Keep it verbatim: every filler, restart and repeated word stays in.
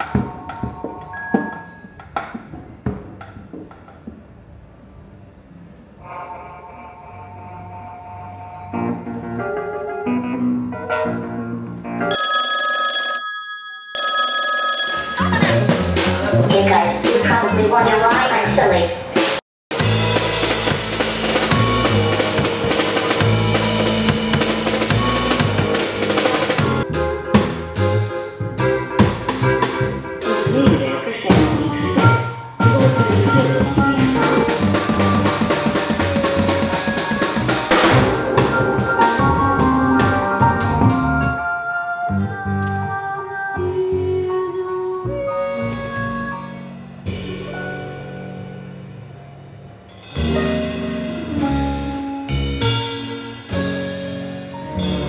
Hey guys, you probably wonder why I'm silly. Thank you.